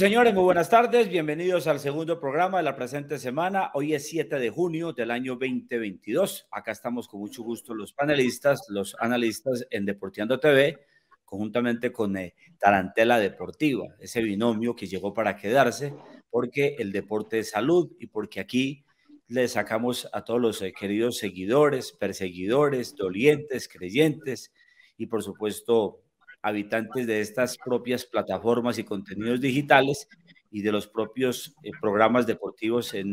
Señores, muy buenas tardes, bienvenidos al segundo programa de la presente semana. Hoy es 7 de junio del año 2022. Acá estamos con mucho gusto los panelistas, los analistas en Deporteando TV, conjuntamente con Tarantela Deportiva, ese binomio que llegó para quedarse, porque el deporte es salud y porque aquí le sacamos a todos los queridos seguidores, perseguidores, dolientes, creyentes y por supuesto habitantes de estas propias plataformas y contenidos digitales y de los propios programas deportivos en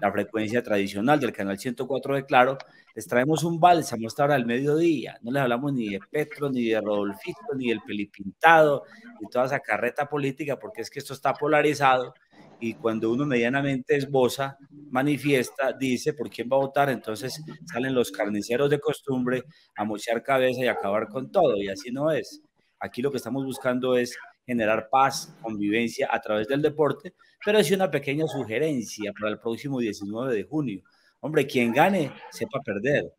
la frecuencia tradicional del canal 104 de Claro, les traemos un bálsamo hasta ahora al mediodía. No les hablamos ni de Petro, ni de Rodolfito, ni del Pelipintado, ni toda esa carreta política, porque es que esto está polarizado y cuando uno medianamente esboza, manifiesta, dice por quién va a votar, entonces salen los carniceros de costumbre a mochar cabeza y acabar con todo, y así no es. Aquí lo que estamos buscando es generar paz, convivencia a través del deporte, pero es una pequeña sugerencia para el próximo 19 de junio. Hombre, quien gane, sepa perder.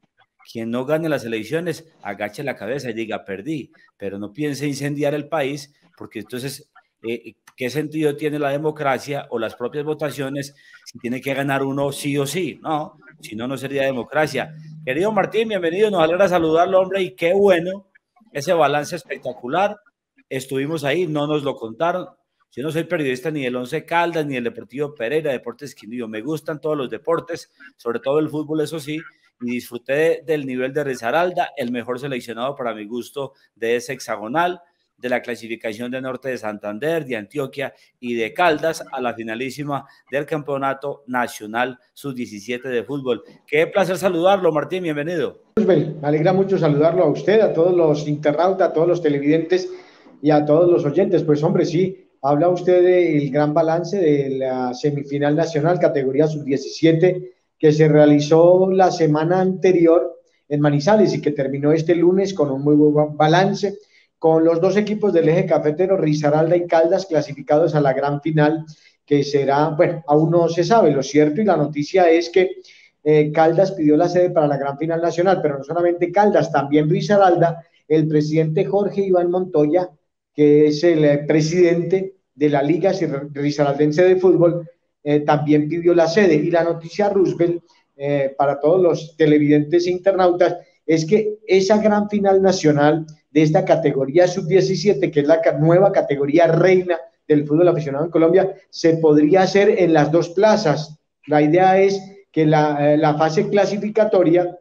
Quien no gane las elecciones, agache la cabeza y diga, perdí, pero no piense incendiar el país, porque entonces, ¿qué sentido tiene la democracia o las propias votaciones si tiene que ganar uno sí o sí? No, si no, no sería democracia. Querido Martín, bienvenido, nos alegra saludarlo, hombre, y qué bueno. Ese balance espectacular, estuvimos ahí, no nos lo contaron. Yo no soy periodista ni del Once Caldas, ni del Deportivo Pereira, Deportes Quindío. Me gustan todos los deportes, sobre todo el fútbol, eso sí, y disfruté del nivel de Risaralda, el mejor seleccionado para mi gusto de ese hexagonal, de la clasificación de Norte de Santander, de Antioquia y de Caldas a la finalísima del Campeonato Nacional Sub-17 de Fútbol. Qué placer saludarlo, Martín, bienvenido. Me alegra mucho saludarlo a usted, a todos los internautas, a todos los televidentes y a todos los oyentes. Pues hombre, sí, habla usted del gran balance de la semifinal nacional categoría Sub-17 que se realizó la semana anterior en Manizales y que terminó este lunes con un muy buen balance, con los dos equipos del eje cafetero, Risaralda y Caldas, clasificados a la gran final, que será, bueno, aún no se sabe, lo cierto, y la noticia es que Caldas pidió la sede para la gran final nacional, pero no solamente Caldas, también Risaralda. El presidente Jorge Iván Montoya, que es el presidente de la Liga Risaraldense de Fútbol, también pidió la sede, y la noticia, Rusbel, para todos los televidentes e internautas, es que esa gran final nacional de esta categoría sub-17, que es la nueva categoría reina del fútbol aficionado en Colombia, se podría hacer en las dos plazas. La idea es que la fase clasificatoria,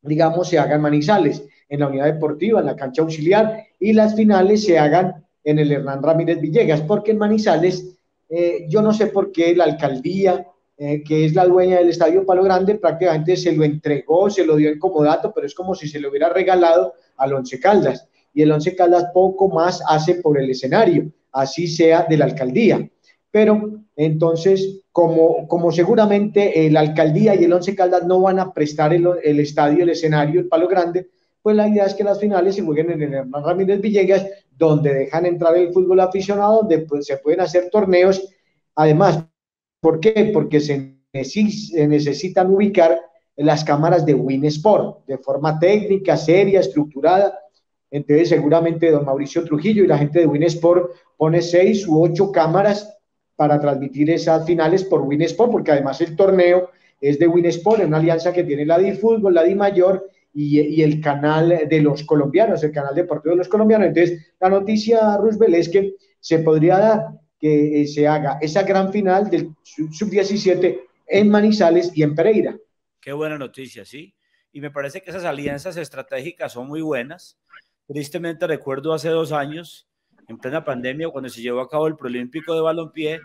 digamos, se haga en Manizales, en la unidad deportiva, en la cancha auxiliar, y las finales se hagan en el Hernán Ramírez Villegas, porque en Manizales, yo no sé por qué la alcaldía, que es la dueña del estadio Palo Grande, prácticamente se lo entregó, se lo dio en comodato, pero es como si se lo hubiera regalado al Once Caldas, y el Once Caldas poco más hace por el escenario, así sea de la alcaldía. Pero entonces, como seguramente la alcaldía y el Once Caldas no van a prestar el estadio, el escenario, el Palo Grande, pues la idea es que las finales se jueguen en el Hernán Ramírez Villegas, donde dejan entrar el fútbol aficionado, donde pues, se pueden hacer torneos. Además, ¿por qué? Porque se necesitan ubicar las cámaras de Win Sport de forma técnica, seria, estructurada. Entonces seguramente don Mauricio Trujillo y la gente de Win Sport pone 6 u 8 cámaras para transmitir esas finales por Win Sport, porque además el torneo es de Win Sport, es una alianza que tiene la Di Fútbol, la Di Mayor y el canal de los colombianos, el canal deportivo de los colombianos. Entonces la noticia, Rusbel, es que se podría dar que se haga esa gran final del sub-17 en Manizales y en Pereira. Qué buena noticia, sí. Y me parece que esas alianzas estratégicas son muy buenas. Tristemente recuerdo hace 2 años, en plena pandemia, cuando se llevó a cabo el Preolímpico de Balompié,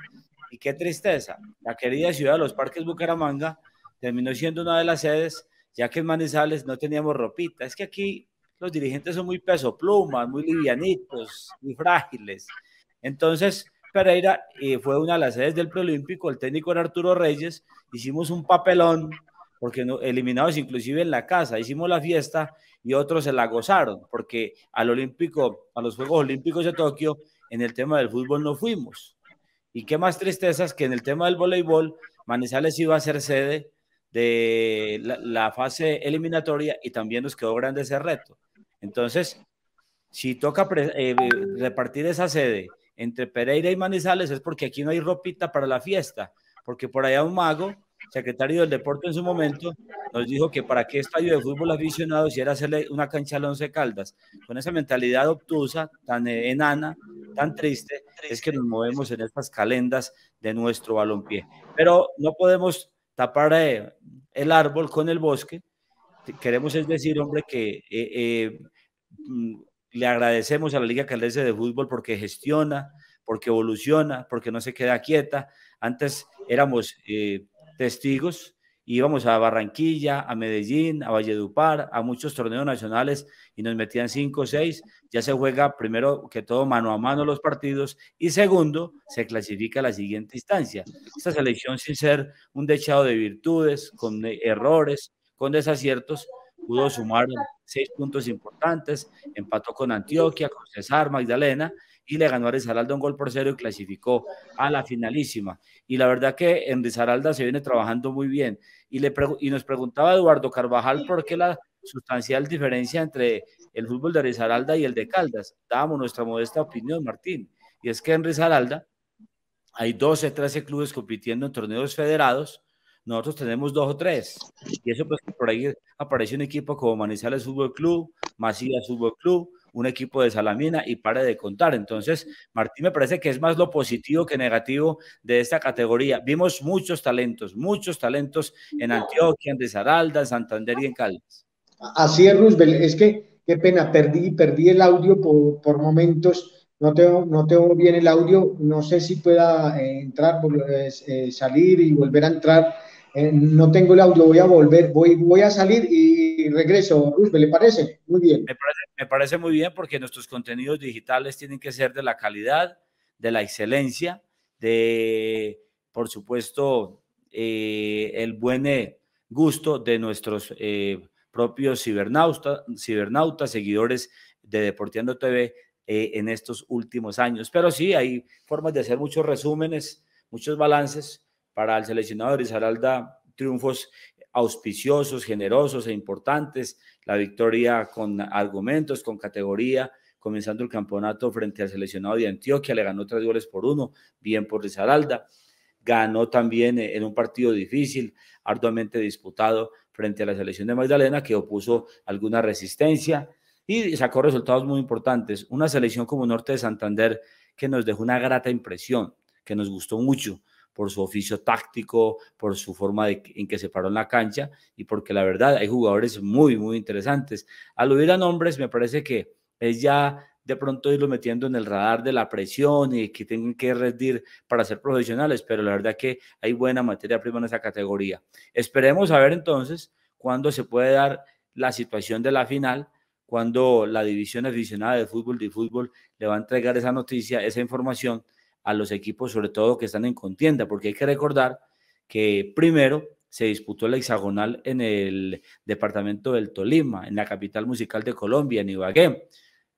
y qué tristeza, la querida ciudad de los Parques Bucaramanga terminó siendo una de las sedes, ya que en Manizales no teníamos ropita. Es que aquí los dirigentes son muy peso plumas, muy livianitos, muy frágiles. Entonces Pereira fue una de las sedes del preolímpico, el técnico era Arturo Reyes, hicimos un papelón, porque eliminados inclusive en la casa, hicimos la fiesta y otros se la gozaron, porque al olímpico, a los Juegos Olímpicos de Tokio, en el tema del fútbol no fuimos. Y qué más tristezas que en el tema del voleibol, Manizales iba a ser sede de la fase eliminatoria y también nos quedó grande ese reto. Entonces, si toca repartir esa sede entre Pereira y Manizales es porque aquí no hay ropita para la fiesta, porque por allá un mago, secretario del deporte en su momento, nos dijo que para qué estadio de fútbol aficionado si era hacerle una cancha al Once Caldas. Con esa mentalidad obtusa, tan enana, tan triste, es que nos movemos en estas calendas de nuestro balompié. Pero no podemos tapar el árbol con el bosque. Queremos es decir, hombre, que le agradecemos a la Liga Caldense de Fútbol porque gestiona, porque evoluciona, porque no se queda quieta. Antes éramos testigos, íbamos a Barranquilla, a Medellín, a Valledupar, a muchos torneos nacionales y nos metían 5 o 6. Ya se juega primero que todo mano a mano los partidos y segundo se clasifica a la siguiente instancia. Esta selección, sin ser un dechado de virtudes, con errores, con desaciertos, pudo sumar 6 puntos importantes, empató con Antioquia, con Cesar, Magdalena, y le ganó a Risaralda 1-0 y clasificó a la finalísima. Y la verdad que en Risaralda se viene trabajando muy bien. Y nos preguntaba Eduardo Carvajal por qué la sustancial diferencia entre el fútbol de Risaralda y el de Caldas. Dábamos nuestra modesta opinión, Martín, y es que en Risaralda hay 12, 13 clubes compitiendo en torneos federados. Nosotros tenemos 2 o 3, y eso pues por ahí aparece un equipo como Manizales Fútbol Club, Masía Fútbol Club, un equipo de Salamina y para de contar. Entonces, Martín, me parece que es más lo positivo que negativo de esta categoría. Vimos muchos talentos en Antioquia, en Risaralda, en Santander y en Caldas. Así es, Rusbel, es que qué pena, perdí el audio por momentos, no tengo bien el audio, no sé si pueda entrar, salir y volver a entrar. No tengo el audio, voy a volver, voy a salir y regreso. ¿Le parece? Muy bien. Me parece muy bien porque nuestros contenidos digitales tienen que ser de la calidad, de la excelencia, de, por supuesto, el buen gusto de nuestros propios cibernautas, seguidores de Deporteando TV en estos últimos años. Pero sí, hay formas de hacer muchos resúmenes, muchos balances. Para el seleccionado de Risaralda, triunfos auspiciosos, generosos e importantes, la victoria con argumentos, con categoría, comenzando el campeonato frente al seleccionado de Antioquia, le ganó 3 goles por 1, bien por Risaralda, ganó también en un partido difícil, arduamente disputado frente a la selección de Magdalena, que opuso alguna resistencia y sacó resultados muy importantes. Una selección como Norte de Santander que nos dejó una grata impresión, que nos gustó mucho, por su oficio táctico, por su forma en que se paró en la cancha y porque la verdad hay jugadores muy interesantes. Al oír a nombres me parece que es ya de pronto irlo metiendo en el radar de la presión y que tengan que rendir para ser profesionales, pero la verdad que hay buena materia prima en esa categoría. Esperemos a ver entonces cuándo se puede dar la situación de la final, cuando la división aficionada de fútbol le va a entregar esa noticia, esa información a los equipos, sobre todo que están en contienda, porque hay que recordar que primero se disputó el hexagonal en el departamento del Tolima, en la capital musical de Colombia, en Ibagué,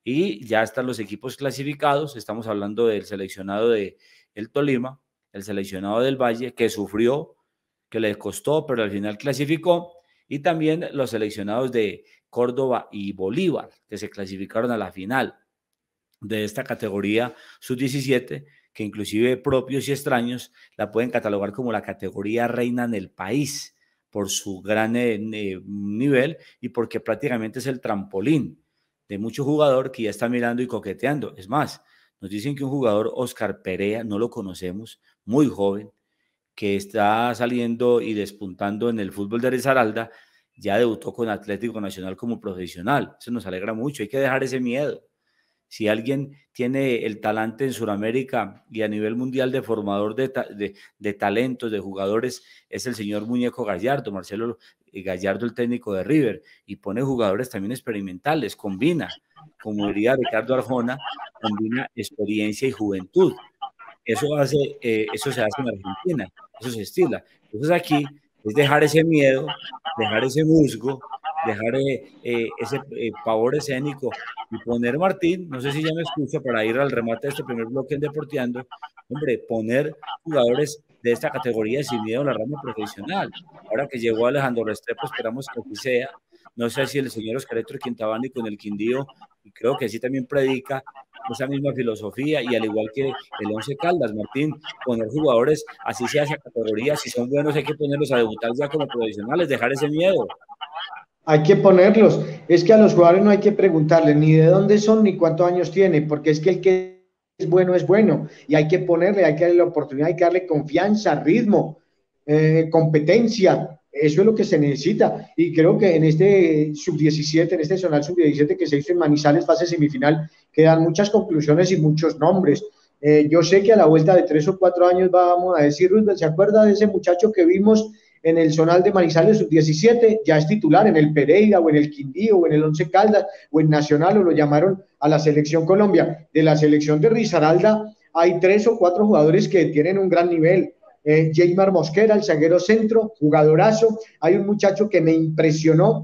y ya están los equipos clasificados. Estamos hablando del seleccionado del Tolima, el seleccionado del Valle, que sufrió, que le costó, pero al final clasificó, y también los seleccionados de Córdoba y Bolívar, que se clasificaron a la final de esta categoría sub-17, que inclusive propios y extraños la pueden catalogar como la categoría reina en el país por su gran nivel y porque prácticamente es el trampolín de mucho jugador que ya está mirando y coqueteando. Es más, nos dicen que un jugador, Oscar Perea, no lo conocemos, muy joven, que está saliendo y despuntando en el fútbol de Risaralda, ya debutó con Atlético Nacional como profesional. Eso nos alegra mucho, hay que dejar ese miedo. Si alguien tiene el talante en Sudamérica y a nivel mundial de formador de talentos, de jugadores, es el señor Muñeco Gallardo, Marcelo Gallardo, el técnico de River, y pone jugadores también experimentales, combina, como diría Ricardo Arjona, combina experiencia y juventud. Eso se hace en Argentina, eso se estila. Entonces aquí es dejar ese miedo, dejar ese musgo, dejar ese pavor escénico y poner, Martín, no sé si ya me escucha para ir al remate de este primer bloque en Deporteando, hombre, poner jugadores de esta categoría sin miedo a la rama profesional. Ahora que llegó Alejandro Restrepo, esperamos que sea, no sé si el señor Oscar Etro Quintabán y con el Quindío y creo que sí también predica esa misma filosofía, y al igual que el Once Caldas, Martín, poner jugadores, así sea esa categoría, si son buenos hay que ponerlos a debutar ya como profesionales, dejar ese miedo. Hay que ponerlos, es que a los jugadores no hay que preguntarle ni de dónde son ni cuántos años tienen, porque es que el que es bueno, y hay que ponerle, hay que darle la oportunidad, hay que darle confianza, ritmo, competencia, eso es lo que se necesita, y creo que en este sub-17, en este zonal sub-17 que se hizo en Manizales, fase semifinal, quedan muchas conclusiones y muchos nombres. Yo sé que a la vuelta de 3 o 4 años vamos a decir, Rusbel, ¿se acuerda de ese muchacho que vimos en el zonal de Manizales sub-17? Ya es titular en el Pereira, o en el Quindío, o en el Once Caldas, o en Nacional, o lo llamaron a la Selección Colombia. De la selección de Risaralda hay 3 o 4 jugadores que tienen un gran nivel. Jaymar Mosquera, el zaguero centro, jugadorazo. Hay un muchacho que me impresionó,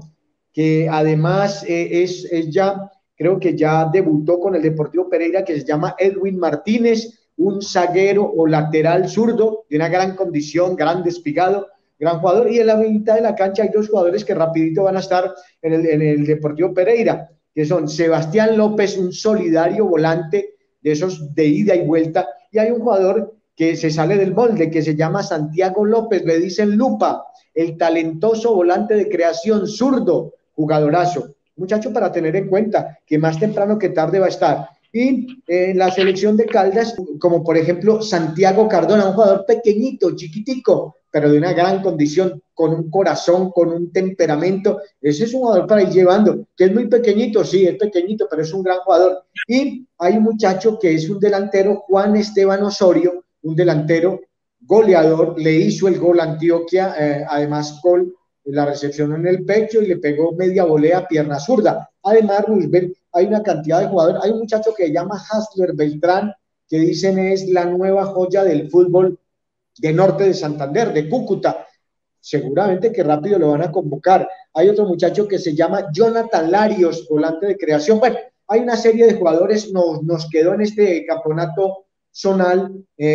que además es ya, creo que ya debutó con el Deportivo Pereira, que se llama Edwin Martínez, un zaguero o lateral zurdo, de una gran condición, gran despigado, gran jugador. Y en la mitad de la cancha hay 2 jugadores que rapidito van a estar en el Deportivo Pereira, que son Sebastián López, un solidario volante de esos de ida y vuelta, y hay un jugador que se sale del molde, que se llama Santiago López, le dicen Lupa, el talentoso volante de creación, zurdo, jugadorazo, muchacho para tener en cuenta, que más temprano que tarde va a estar. Y en la selección de Caldas, como por ejemplo Santiago Cardona, un jugador pequeñito, chiquitico, pero de una gran condición, con un corazón, con un temperamento. Ese es un jugador para ir llevando, que es muy pequeñito, sí, es pequeñito, pero es un gran jugador. Y hay un muchacho que es un delantero, Juan Esteban Osorio, un delantero goleador, le hizo el gol a Antioquia, además con la recepción en el pecho, y le pegó media volea, pierna zurda. Además, Rusbel, hay una cantidad de jugadores, hay un muchacho que se llama Hasler Beltrán, que dicen es la nueva joya del fútbol de norte de Santander, de Cúcuta, seguramente que rápido lo van a convocar. Hay otro muchacho que se llama Jonathan Larios, volante de creación. Bueno, hay una serie de jugadores, nos quedó en este campeonato zonal,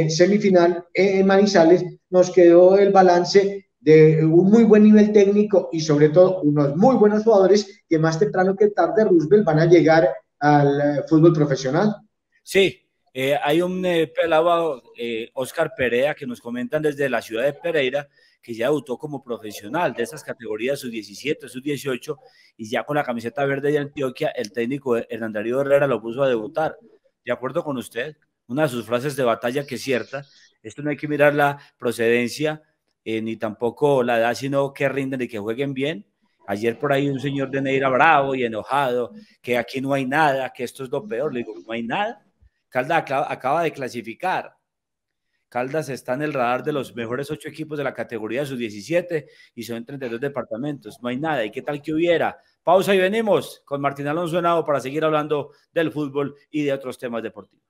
semifinal, en Manizales, nos quedó el balance de un muy buen nivel técnico y sobre todo unos muy buenos jugadores que más temprano que tarde, Rusbel, van a llegar al fútbol profesional. Sí, hay un pelado, Oscar Perea, que nos comentan desde la ciudad de Pereira, que ya debutó como profesional de esas categorías sub-17, sub-18, y ya con la camiseta verde de Antioquia, el técnico Hernán Darío Herrera lo puso a debutar. De acuerdo con usted, una de sus frases de batalla que es cierta, esto no hay que mirar la procedencia, ni tampoco la edad, sino que rinden y que jueguen bien. Ayer por ahí un señor de Neira bravo y enojado, que aquí no hay nada, que esto es lo peor. Le digo, no hay nada. Caldas acaba de clasificar. Caldas está en el radar de los mejores 8 equipos de la categoría sub-17 y son 32 departamentos. No hay nada. ¿Y qué tal que hubiera? Pausa y venimos con Martín Alonso Henao para seguir hablando del fútbol y de otros temas deportivos.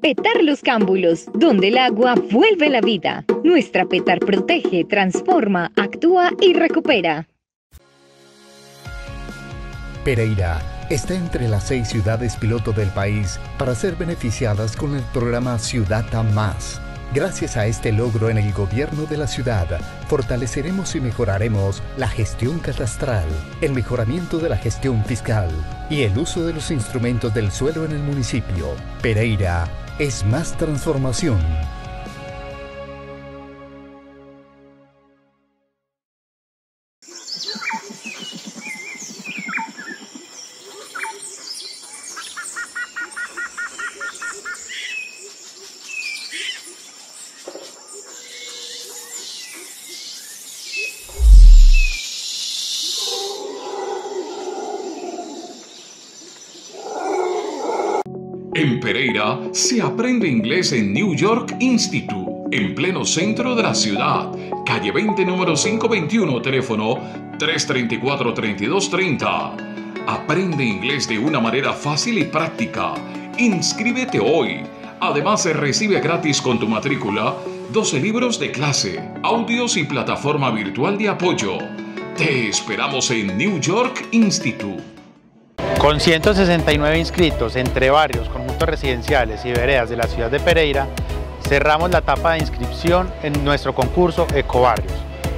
Petar Los Cámbulos, donde el agua vuelve la vida. Nuestra Petar protege, transforma, actúa y recupera. Pereira está entre las 6 ciudades piloto del país para ser beneficiadas con el programa Ciudad a Más. Gracias a este logro en el gobierno de la ciudad, fortaleceremos y mejoraremos la gestión catastral, el mejoramiento de la gestión fiscal y el uso de los instrumentos del suelo en el municipio. Pereira es más transformación. En Pereira se aprende inglés en New York Institute, en pleno centro de la ciudad, calle 20, número 521, teléfono 334-3230. Aprende inglés de una manera fácil y práctica. Inscríbete hoy. Además, se recibe gratis con tu matrícula 12 libros de clase, audios y plataforma virtual de apoyo. Te esperamos en New York Institute. Con 169 inscritos entre barrios, conjuntos residenciales y veredas de la ciudad de Pereira, cerramos la etapa de inscripción en nuestro concurso Ecobarrios.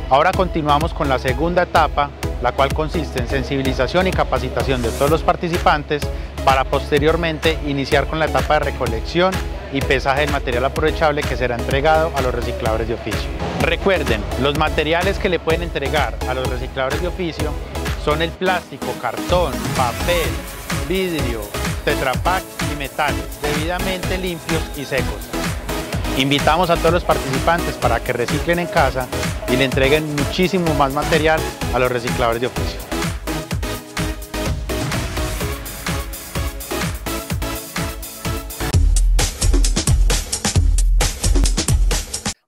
Ahora continuamos con la segunda etapa, la cual consiste en sensibilización y capacitación de todos los participantes para posteriormente iniciar con la etapa de recolección y pesaje del material aprovechable que será entregado a los recicladores de oficio. Recuerden, los materiales que le pueden entregar a los recicladores de oficio son el plástico, cartón, papel, vidrio, tetrapack y metales, debidamente limpios y secos. Invitamos a todos los participantes para que reciclen en casa y le entreguen muchísimo más material a los recicladores de oficio.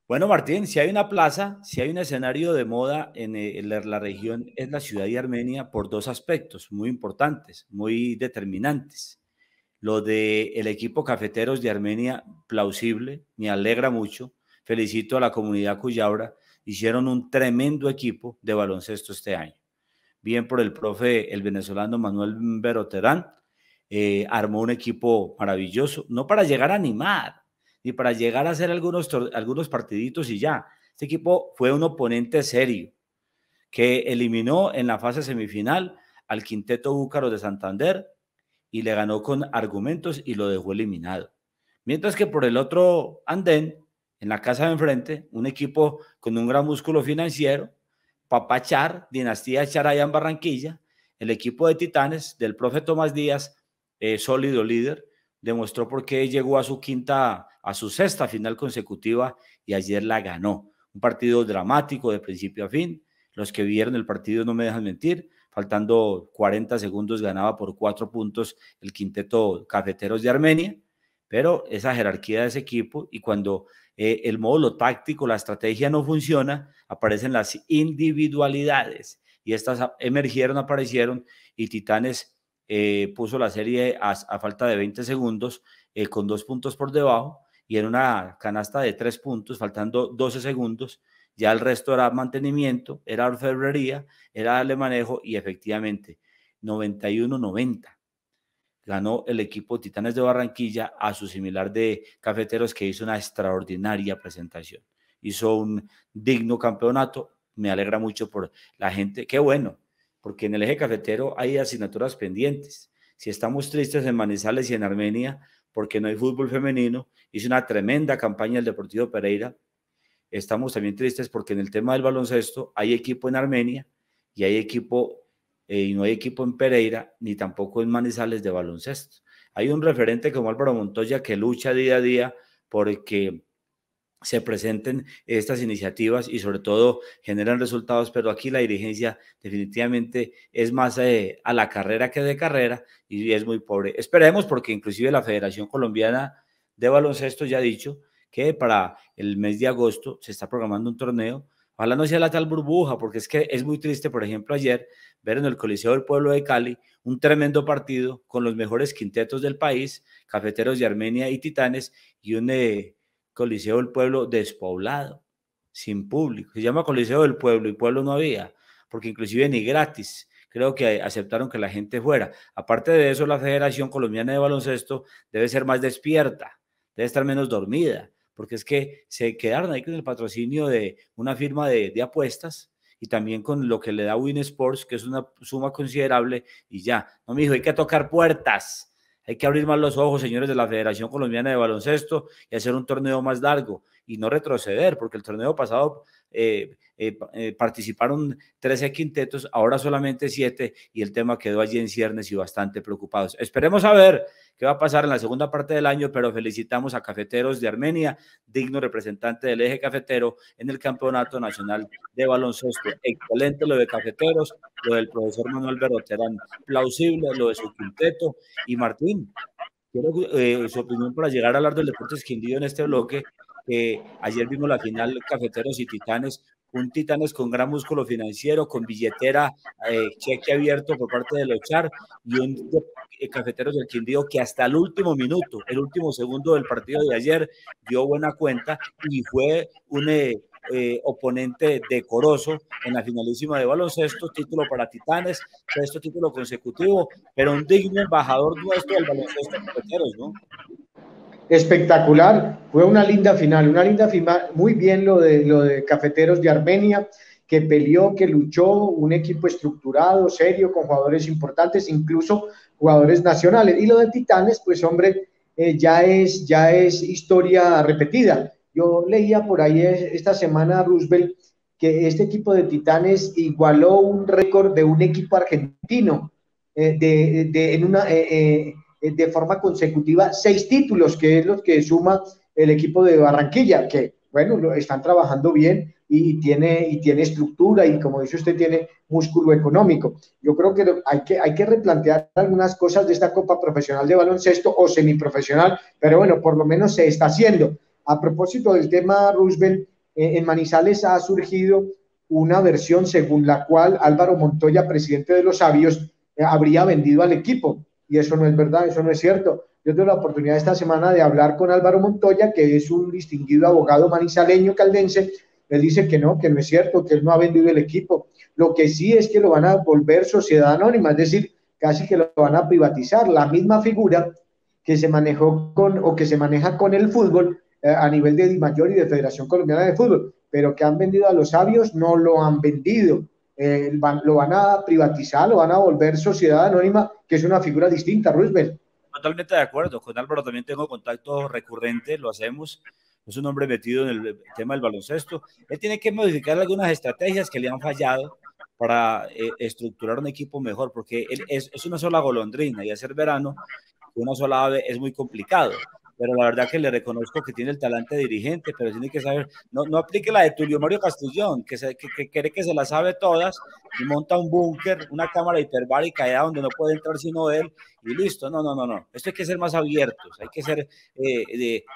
Bueno, Martín, si hay una plaza, si hay un escenario de moda en la región, es la ciudad de Armenia por dos aspectos muy importantes, muy determinantes. Lo del equipo Cafeteros de Armenia, plausible, me alegra mucho. Felicito a la comunidad cuyabra, hicieron un tremendo equipo de baloncesto este año. Bien por el profe, el venezolano Manuel Berroterán, armó un equipo maravilloso, no para llegar a animar, ni para llegar a hacer algunos partiditos y ya. Este equipo fue un oponente serio, que eliminó en la fase semifinal al quinteto búcaro de Santander y le ganó con argumentos y lo dejó eliminado. Mientras que por el otro andén, en la casa de enfrente, un equipo con un gran músculo financiero, Papá Char, dinastía Char allá en Barranquilla, el equipo de Titanes del profe Tomás Díaz, sólido líder, demostró por qué llegó a su sexta final consecutiva y ayer la ganó. Un partido dramático de principio a fin. Los que vieron el partido no me dejan mentir. Faltando 40 segundos ganaba por 4 puntos el quinteto Cafeteros de Armenia, pero esa jerarquía de ese equipo y cuando el módulo táctico, la estrategia no funciona, aparecen las individualidades y estas emergieron, aparecieron y Titanes puso la serie a falta de 20 segundos con 2 puntos por debajo y en una canasta de 3 puntos faltando 12 segundos, ya el resto era mantenimiento, era orfebrería, era darle manejo y efectivamente 91-90 ganó el equipo Titanes de Barranquilla a su similar de Cafeteros, que hizo una extraordinaria presentación, hizo un digno campeonato. Me alegra mucho por la gente, qué bueno, porque en el eje cafetero hay asignaturas pendientes. Si estamos tristes en Manizales y en Armenia, porque no hay fútbol femenino, hizo una tremenda campaña el Deportivo Pereira, estamos también tristes porque en el tema del baloncesto hay equipo en Armenia y hay equipo, y no hay equipo en Pereira, ni tampoco en Manizales de baloncesto. Hay un referente como Álvaro Montoya que lucha día a día porque se presenten estas iniciativas y sobre todo generan resultados, pero aquí la dirigencia definitivamente es más a la carrera que de carrera y es muy pobre. Esperemos, porque inclusive la Federación Colombiana de Baloncesto ya ha dicho que para el mes de agosto se está programando un torneo. Ojalá no sea la tal burbuja, porque es que es muy triste, por ejemplo, ayer ver en el Coliseo del Pueblo de Cali un tremendo partido con los mejores quintetos del país, Cafeteros de Armenia y Titanes, y un Coliseo del Pueblo despoblado, sin público. Se llama Coliseo del Pueblo y pueblo no había, porque inclusive ni gratis, creo que aceptaron que la gente fuera. Aparte de eso, la Federación Colombiana de Baloncesto debe ser más despierta, debe estar menos dormida, porque es que se quedaron ahí con el patrocinio de una firma de apuestas y también con lo que le da Win Sports, que es una suma considerable y ya. No, mijo, hay que tocar puertas. Hay que abrir más los ojos, señores de la Federación Colombiana de Baloncesto, y hacer un torneo más largo y no retroceder, porque el torneo pasado participaron 13 quintetos, ahora solamente 7, y el tema quedó allí en ciernes y bastante preocupados. Esperemos a ver qué va a pasar en la segunda parte del año, pero felicitamos a Cafeteros de Armenia, digno representante del eje cafetero en el Campeonato Nacional de Baloncesto. Excelente lo de Cafeteros, lo del profesor Manuel Berroterán, plausible lo de su quinteto, y Martín, Quiero su opinión para llegar a hablar del Deportes Quindío en este bloque. Ayer vimos la final Cafeteros y Titanes, un Titanes con gran músculo financiero, con billetera, cheque abierto por parte del Ochar, y un Cafeteros del Quindío que hasta el último minuto, el último segundo del partido de ayer, dio buena cuenta y fue un oponente decoroso en la finalísima de baloncesto. Título para Titanes, sexto título consecutivo, pero un digno embajador nuestro del baloncesto de Cafeteros, ¿no? Espectacular, fue una linda final, muy bien lo de Cafeteros de Armenia, que peleó, que luchó, un equipo estructurado, serio, con jugadores importantes, incluso jugadores nacionales. Y lo de Titanes, pues hombre, ya es historia repetida. Yo leía por ahí esta semana a Rusbel que este equipo de Titanes igualó un récord de un equipo argentino de forma consecutiva, 6 títulos, que es lo que suma el equipo de Barranquilla, que bueno, lo están trabajando bien y tiene estructura, y como dice usted, tiene músculo económico. Yo creo que hay que replantear algunas cosas de esta Copa Profesional de Baloncesto o semiprofesional, pero bueno, por lo menos se está haciendo. A propósito del tema, Rusbel, en Manizales ha surgido una versión según la cual Álvaro Montoya, presidente de los Sabios, habría vendido al equipo. Y eso no es verdad, eso no es cierto. Yo tuve la oportunidad esta semana de hablar con Álvaro Montoya, que es un distinguido abogado manizaleño caldense. Él dice que no es cierto, que él no ha vendido el equipo. Lo que sí es que lo van a volver sociedad anónima, es decir, casi que lo van a privatizar. La misma figura que se manejó con, o que se maneja con el fútbol a nivel de Di Mayor y de Federación Colombiana de Fútbol, pero que han vendido a los Sabios, no lo han vendido. Lo van a privatizar, lo van a volver sociedad anónima, que es una figura distinta, Rusbel. Totalmente de acuerdo, con Álvaro también tengo contacto recurrente, lo hacemos, es un hombre metido en el tema del baloncesto. Él tiene que modificar algunas estrategias que le han fallado para estructurar un equipo mejor, porque él es una sola golondrina, y hacer verano una sola ave es muy complicado. Pero la verdad que le reconozco que tiene el talante dirigente, pero tiene que saber, no aplique la de Tulio Mario Castellón, que cree que se la sabe todas, y monta un búnker, una cámara hiperbárica allá donde no puede entrar sino él, y listo. No. Esto hay que ser más abiertos, hay que ser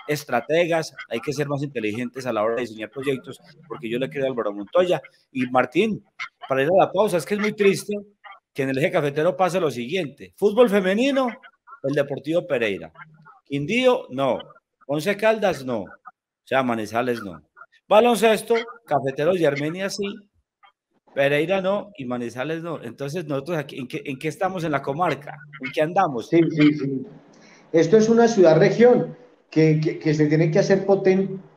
estrategas, hay que ser más inteligentes a la hora de diseñar proyectos, porque yo le creo a Álvaro Montoya. Y Martín, para ir a la pausa, es que es muy triste que en el eje cafetero pase lo siguiente: fútbol femenino, el Deportivo Pereira; Quindío, no; Once Caldas, no; o sea, Manizales, no; baloncesto, Cafeteros y Armenia, sí; Pereira, no; y Manizales, no. Entonces, nosotros aquí, ¿en qué estamos en la comarca? ¿En qué andamos? Sí. Esto es una ciudad-región que se tiene que hacer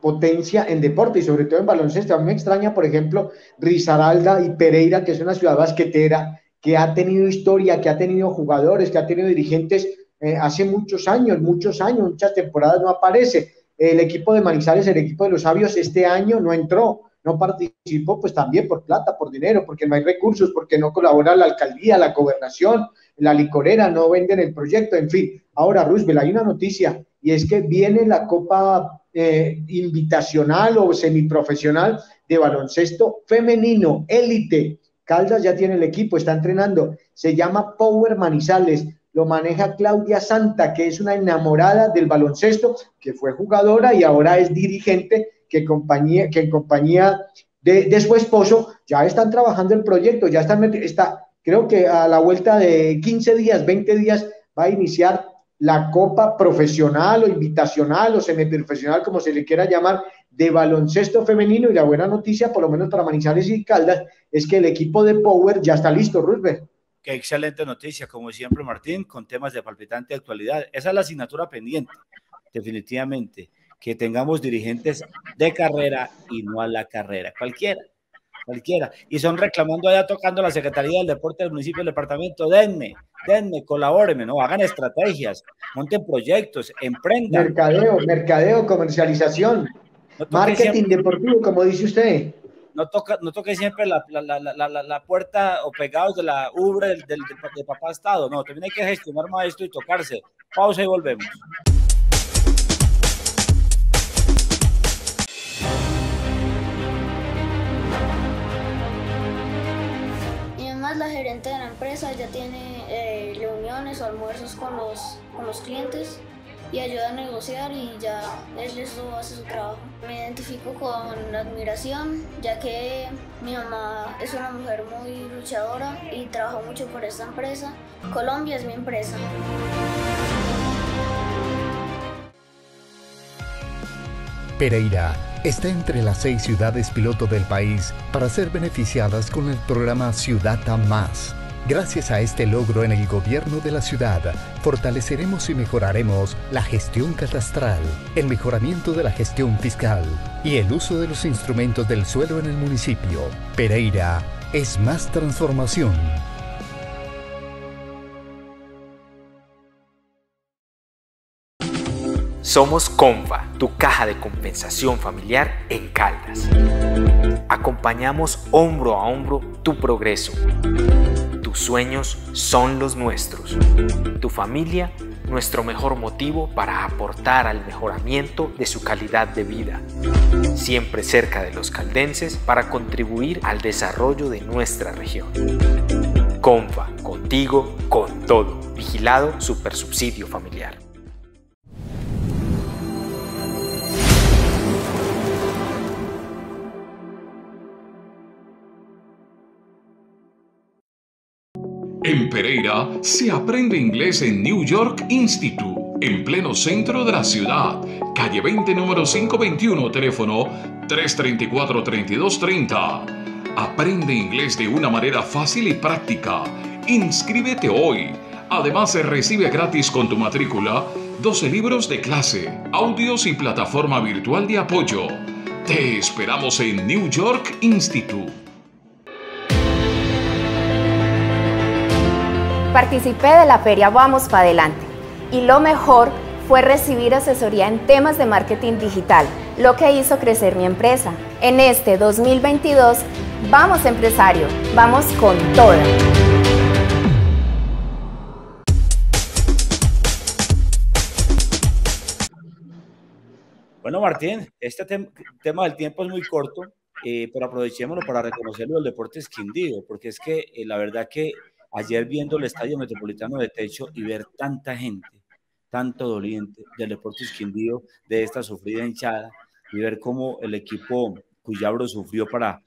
potencia en deporte, y sobre todo en baloncesto. A mí me extraña, por ejemplo, Risaralda y Pereira, que es una ciudad basquetera, que ha tenido historia, que ha tenido jugadores, que ha tenido dirigentes. Hace muchos años, muchas temporadas no aparece. El equipo de Manizales, el equipo de los Sabios, este año no entró, no participó, pues también por plata, por dinero, porque no hay recursos, porque no colabora la alcaldía, la gobernación, la licorera, no venden el proyecto, en fin. Ahora, Rusbel, hay una noticia, y es que viene la Copa Invitacional o Semiprofesional de Baloncesto Femenino, Élite. Caldas ya tiene el equipo, está entrenando, se llama Power Manizales. Lo maneja Claudia Santa, que es una enamorada del baloncesto, que fue jugadora y ahora es dirigente, que en compañía de su esposo ya están trabajando el proyecto, ya está, creo que a la vuelta de 15 días, 20 días, va a iniciar la Copa Profesional o Invitacional o Semiprofesional, como se le quiera llamar, de baloncesto femenino. Y la buena noticia, por lo menos para Manizales y Caldas, es que el equipo de Power ya está listo, Rusbel. Qué excelente noticia, como siempre, Martín, con temas de palpitante actualidad. Esa es la asignatura pendiente, definitivamente, que tengamos dirigentes de carrera y no a la carrera, cualquiera, y son reclamando allá, tocando la Secretaría del Deporte del municipio, del departamento. Denme, colabórenme, no, hagan estrategias, monten proyectos, emprendan. Mercadeo, comercialización, no, marketing deportivo, como dice usted. No toque siempre la puerta o pegados de la ubre de papá Estado. No, también hay que gestionar, maestro, y tocarse. Pausa y volvemos. Y además la gerente de la empresa ya tiene reuniones o almuerzos con los con los clientes y ayuda a negociar y ya él eso hace su trabajo. Me identifico con admiración, ya que mi mamá es una mujer muy luchadora y trabajó mucho por esta empresa. Colombia es mi empresa. Pereira está entre las 6 ciudades piloto del país para ser beneficiadas con el programa Ciudad A Más. Gracias a este logro en el gobierno de la ciudad, fortaleceremos y mejoraremos la gestión catastral, el mejoramiento de la gestión fiscal y el uso de los instrumentos del suelo en el municipio. Pereira es más transformación. Somos Confa, tu caja de compensación familiar en Caldas. Acompañamos hombro a hombro tu progreso. Tus sueños son los nuestros. Tu familia, nuestro mejor motivo para aportar al mejoramiento de su calidad de vida. Siempre cerca de los caldenses para contribuir al desarrollo de nuestra región. Confa, contigo, con todo. Vigilado Supersubsidio Familiar. En Pereira se aprende inglés en New York Institute, en pleno centro de la ciudad. Calle 20, número 521, teléfono 334-3230. Aprende inglés de una manera fácil y práctica. Inscríbete hoy. Además, recibe gratis con tu matrícula 12 libros de clase, audios y plataforma virtual de apoyo. Te esperamos en New York Institute. Participé de la feria Vamos Pa' Adelante y lo mejor fue recibir asesoría en temas de marketing digital, lo que hizo crecer mi empresa. En este 2022, vamos empresario, vamos con toda. Bueno, Martín, este tema del tiempo es muy corto, pero aprovechémoslo para reconocerlo del Deportes Quindío, porque es que la verdad que ayer viendo el Estadio Metropolitano de Techo y ver tanta gente, tanto doliente del Deportes Quindío, de esta sufrida hinchada, y ver cómo el equipo Cuyabro sufrió para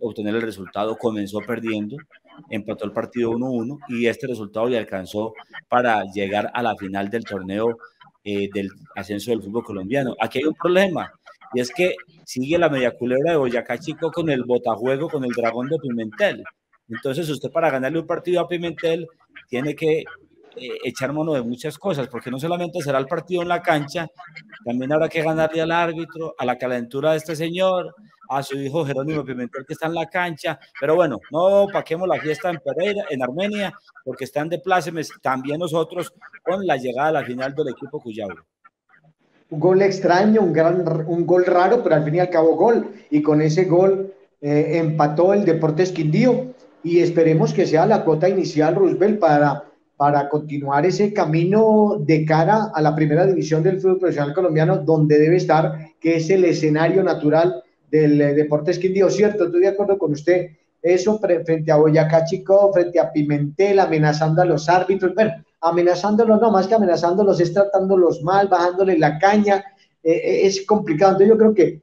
obtener el resultado, comenzó perdiendo, empató el partido 1-1 y este resultado le alcanzó para llegar a la final del torneo del ascenso del fútbol colombiano. Aquí hay un problema, y es que sigue la media culebra de Boyacá Chico con el botajuego, con el dragón de Pimentel. Entonces usted para ganarle un partido a Pimentel tiene que echar mano de muchas cosas, porque no solamente será el partido en la cancha, también habrá que ganarle al árbitro, a la calentura de este señor, a su hijo Jerónimo Pimentel que está en la cancha. Pero bueno, no paquemos la fiesta en Pereira, en Armenia, porque están de plácemes también nosotros con la llegada a la final del equipo Cuyabro. Un gol extraño, un gol raro, pero al fin y al cabo gol, y con ese gol empató el Deportes Quindío. Y esperemos que sea la cuota inicial, Rusbel, para continuar ese camino de cara a la primera división del fútbol profesional colombiano, donde debe estar, que es el escenario natural del Deportes Quindío. Cierto, estoy de acuerdo con usted, eso frente a Boyacá Chico, frente a Pimentel, amenazando a los árbitros, bueno, amenazándolos, no más que amenazándolos, es tratándolos mal, bajándole la caña, es complicado. Entonces yo creo que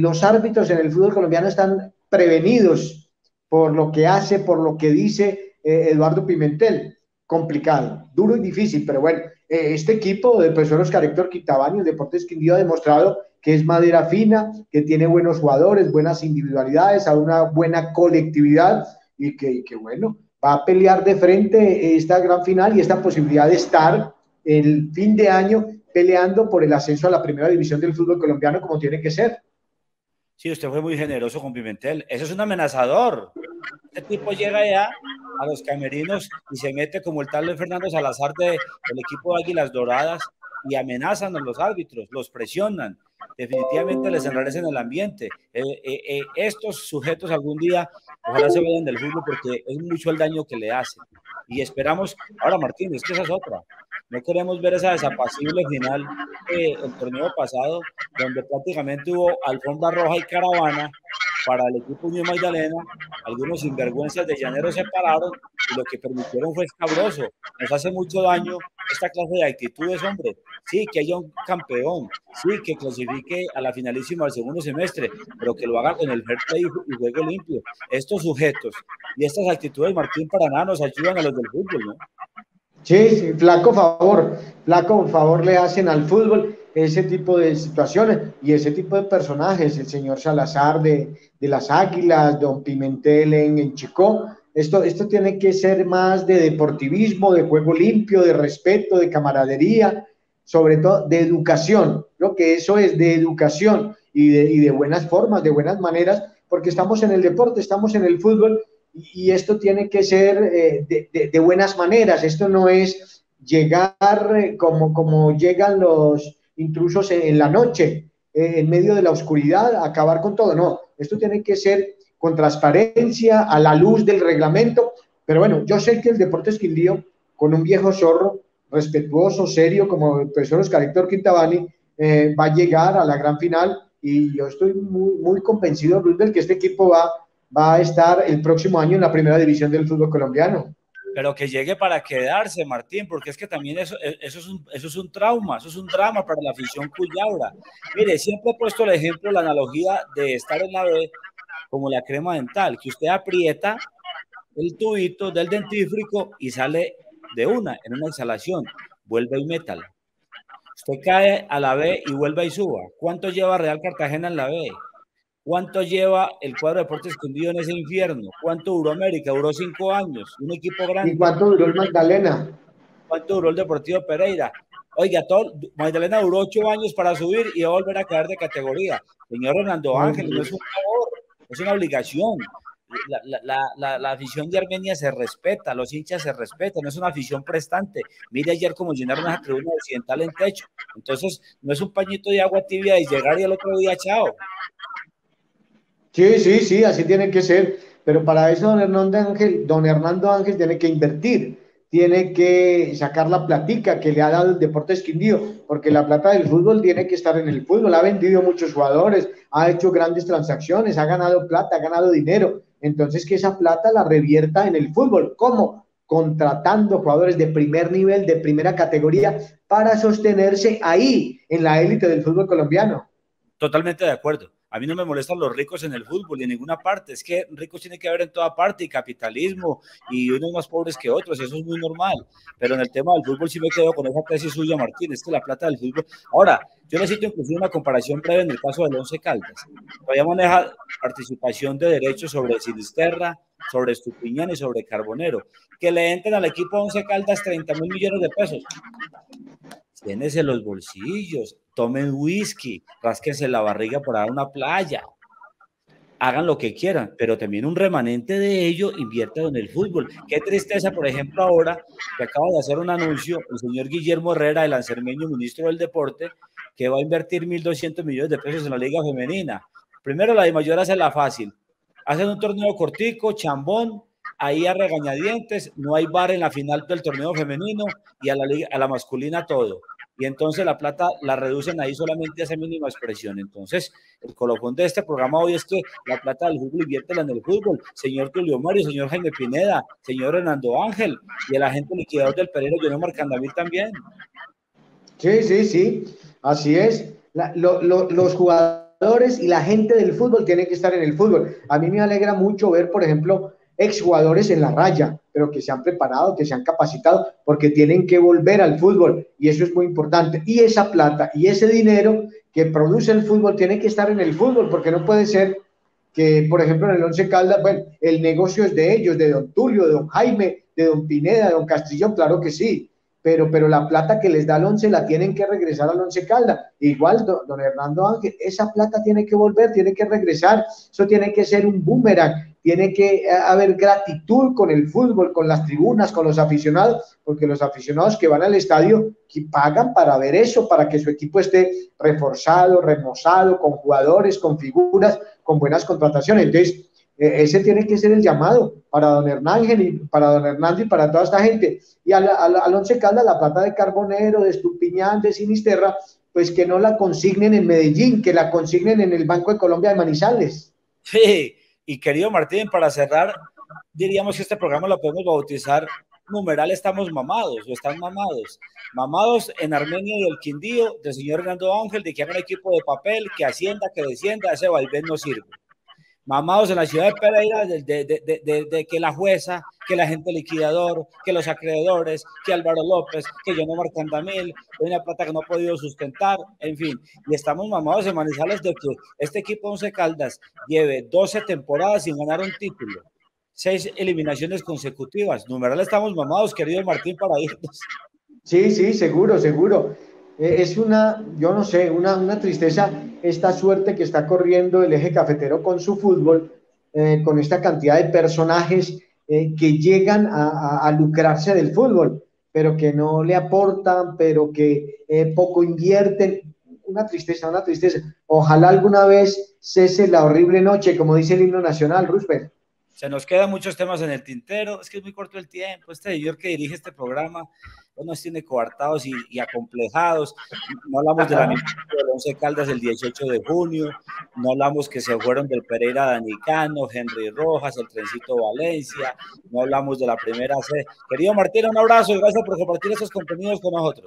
los árbitros en el fútbol colombiano están prevenidos por lo que hace, por lo que dice Eduardo Pimentel. Complicado, duro y difícil, pero bueno, este equipo del profesor Oscar Etro Quintabán y el Deportes Quindío ha demostrado que es madera fina, que tiene buenos jugadores, buenas individualidades, a una buena colectividad y que bueno, va a pelear de frente esta gran final y esta posibilidad de estar el fin de año peleando por el ascenso a la primera división del fútbol colombiano como tiene que ser. Sí, usted fue muy generoso con Pimentel. Eso es un amenazador. Este tipo llega ya a los camerinos y se mete como el tal de Fernando Salazar del equipo de Águilas Doradas y amenazan a los árbitros, los presionan. Definitivamente les enrarecen el ambiente. Estos sujetos algún día ojalá se vayan del fútbol porque es mucho el daño que le hacen. Y esperamos, ahora Martín, es que esa es otra. No queremos ver esa desapacible final el torneo pasado, donde prácticamente hubo alfombra roja y caravana para el equipo Unión Magdalena. Algunos sinvergüenzas de Llanero se pararon lo que permitieron fue escabroso. Nos hace mucho daño esta clase de actitudes, hombre. Sí, que haya un campeón, sí, que clasifique a la finalísima del segundo semestre, pero que lo haga con el fair play y juego limpio. Estos sujetos y estas actitudes, Martín, para nada nos ayudan a los del fútbol, ¿no? Sí, sí, flaco favor le hacen al fútbol ese tipo de situaciones y ese tipo de personajes, el señor Salazar de las Águilas, don Pimentel en Chicó. Esto tiene que ser más de deportivismo, de juego limpio, de respeto, de camaradería, sobre todo de educación, lo que eso es, de educación y de buenas formas, de buenas maneras, porque estamos en el deporte, estamos en el fútbol, y esto tiene que ser de buenas maneras. Esto no es llegar como llegan los intrusos en la noche, en medio de la oscuridad, acabar con todo. No, esto tiene que ser con transparencia, a la luz del reglamento. Pero bueno, yo sé que el Deportes Quindío, con un viejo zorro respetuoso, serio, como el profesor Oscar Etro Quintabán, va a llegar a la gran final, y yo estoy muy, muy convencido, Rusbel, que este equipo va a estar el próximo año en la primera división del fútbol colombiano. Pero que llegue para quedarse, Martín, porque es que también eso es un trauma, eso es un drama para la afición cuyaura. Mire, siempre he puesto el ejemplo, la analogía de estar en la B como la crema dental, que usted aprieta el tubito del dentífrico y sale de una, en una exhalación, vuelve y métala. Usted cae a la B y vuelve y suba. ¿Cuánto lleva Real Cartagena en la B? ¿Cuánto lleva el cuadro de Deportes Quindío en ese infierno? ¿Cuánto duró América? Duró 5 años, un equipo grande. ¿Y cuánto duró el Magdalena? ¿Cuánto duró el Deportivo Pereira? Oiga, Magdalena duró 8 años para subir y va a volver a caer de categoría. Señor Hernando Ángel, no es un favor, es una obligación. La afición de Armenia se respeta, los hinchas se respetan, no es una afición prestante. Mire ayer como llenaron esa tribuna occidental en techo. Entonces, no es un pañito de agua tibia y llegar y al otro día, chao. Sí, así tiene que ser, pero para eso don Hernando Ángel tiene que invertir, tiene que sacar la platica que le ha dado el Deportes Quindío, porque la plata del fútbol tiene que estar en el fútbol. Ha vendido muchos jugadores, ha hecho grandes transacciones, ha ganado plata, ha ganado dinero. Entonces, que esa plata la revierta en el fútbol. ¿Cómo? Contratando jugadores de primer nivel, de primera categoría, para sostenerse ahí, en la élite del fútbol colombiano. Totalmente de acuerdo. A mí no me molestan los ricos en el fútbol, en ninguna parte. Es que ricos tiene que haber en toda parte, y capitalismo, y unos más pobres que otros, eso es muy normal. Pero en el tema del fútbol sí me quedo con esa tesis suya, Martín, es que la plata del fútbol... Ahora, yo necesito inclusive una comparación breve en el caso del Once Caldas. Todavía maneja participación de derechos sobre Sinisterra, sobre Estupiñán y sobre Carbonero. Que le entren al equipo Once Caldas 30.000 millones de pesos. Llénese los bolsillos, tomen whisky, rásquense la barriga por ahí una playa, hagan lo que quieran, pero también un remanente de ello invierta en el fútbol. Qué tristeza, por ejemplo, ahora que acaba de hacer un anuncio el señor Guillermo Herrera, el ancermeño ministro del Deporte, que va a invertir 1.200 millones de pesos en la Liga Femenina. Primero la Di Mayor hace la fácil, hacen un torneo cortico, chambón, ahí a regañadientes, no hay VAR en la final del torneo femenino, y a la masculina todo. Y entonces la plata la reducen ahí solamente a esa mínima expresión. Entonces, el colofón de este programa hoy es que la plata del fútbol inviértela en el fútbol. Señor Tulio Mario, señor Jaime Pineda, señor Hernando Ángel, y el agente liquidador del Pereira, Junior Marcandamil, también. Sí, así es. Los jugadores y la gente del fútbol tienen que estar en el fútbol. A mí me alegra mucho ver, por ejemplo, exjugadores en la raya, pero que se han preparado, que se han capacitado, porque tienen que volver al fútbol, y eso es muy importante. Y esa plata y ese dinero que produce el fútbol tiene que estar en el fútbol, porque no puede ser que, por ejemplo, en el Once Caldas, bueno, el negocio es de ellos, de don Tulio, de don Jaime, de don Pineda, de don Castrillón, claro que sí, pero la plata que les da el Once la tienen que regresar al Once Caldas. Igual, don Hernando Ángel, esa plata tiene que volver, tiene que regresar, eso tiene que ser un boomerang. Tiene que haber gratitud con el fútbol, con las tribunas, con los aficionados, porque los aficionados que van al estadio pagan para ver eso, para que su equipo esté reforzado, remozado, con jugadores, con figuras, con buenas contrataciones. Entonces, ese tiene que ser el llamado para don Hernán y para don Hernando y para toda esta gente. Y al Once Caldas, la plata de Carbonero, de Estupiñán, de Sinisterra, pues que no la consignen en Medellín, que la consignen en el Banco de Colombia de Manizales. Sí. Y querido Martín, para cerrar, diríamos que este programa lo podemos bautizar numeral estamos mamados o están mamados. Mamados en Armenia y el Quindío, del señor Hernando Ángel, de que haga un equipo de papel, que ascienda, que descienda, ese Valverde no sirve. Mamados en la ciudad de Pereira, de que la jueza, que la gente liquidador, que los acreedores, que Álvaro López, que yo no Marcandamil, una plata que no ha podido sustentar, en fin. Y estamos mamados en Manizales de que este equipo de Once Caldas lleve 12 temporadas sin ganar un título, 6 eliminaciones consecutivas. Numeral estamos mamados, querido Martín, para irnos. Sí, sí, seguro, seguro. Es una, yo no sé, una tristeza esta suerte que está corriendo el eje cafetero con su fútbol, con esta cantidad de personajes que llegan a lucrarse del fútbol, pero que no le aportan, pero que poco invierten. Una tristeza, una tristeza. Ojalá alguna vez cese la horrible noche, como dice el himno nacional, Rusbel. Se nos quedan muchos temas en el tintero, es que es muy corto el tiempo. Este señor que dirige este programa nos tiene coartados y acomplejados. No hablamos de la misma de Once Caldas el 18 de junio, no hablamos que se fueron del Pereira Danicano, Henry Rojas, el Trencito Valencia, no hablamos de la primera C. Querido Martín, un abrazo y gracias por compartir esos contenidos con nosotros.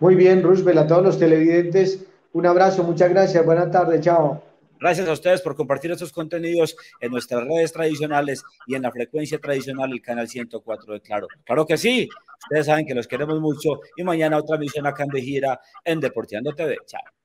Muy bien, Rusbel, a todos los televidentes, un abrazo, muchas gracias, buena tarde, chao. Gracias a ustedes por compartir estos contenidos en nuestras redes tradicionales y en la frecuencia tradicional, el canal 104 de Claro. Claro que sí, ustedes saben que los queremos mucho y mañana otra emisión acá en de gira en Deporteando TV. Chao.